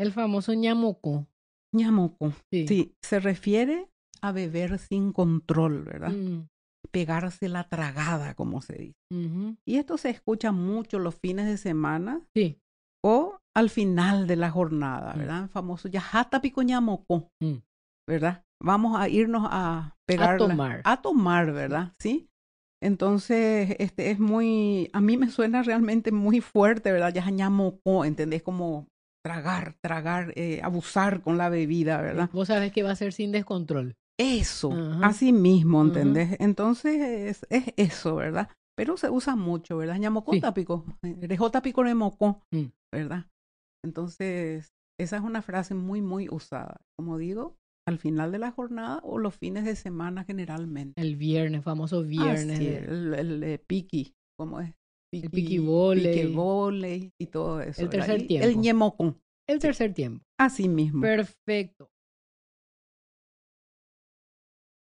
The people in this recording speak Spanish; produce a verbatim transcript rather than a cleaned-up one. El famoso Ñamokõ. Ñamokõ, sí. sí. Se refiere a beber sin control, ¿verdad? Mm. Pegarse la tragada, como se dice. Uh-huh. Y esto se escucha mucho los fines de semana. Sí. O al final de la jornada, ¿verdad? El famoso yajata pico Ñamokõ, ¿verdad? Vamos a irnos a pegar. A tomar. La, a tomar, ¿verdad? Sí. Entonces, este es muy, a mí me suena realmente muy fuerte, ¿verdad? Ya Ñamokõ, ¿entendés? Como tragar, tragar, eh, abusar con la bebida, ¿verdad? Vos sabés que va a ser sin descontrol. Eso, uh-huh. así mismo, ¿entendés? Uh-huh. Entonces, es, es eso, ¿verdad? Pero se usa mucho, ¿verdad? Ñamokõ sí. tapico, rejotapico remocó, ¿verdad? Entonces, esa es una frase muy, muy usada. Como digo, al final de la jornada o los fines de semana generalmente. El viernes, famoso viernes. Ah, sí, de... el, el, el piqui, ¿cómo es? Piqui, el piqui voley. Piqui voley y todo eso. El tercer ¿verdad? tiempo. Y el Ñamokõ. El tercer sí. tiempo. Así mismo. Perfecto.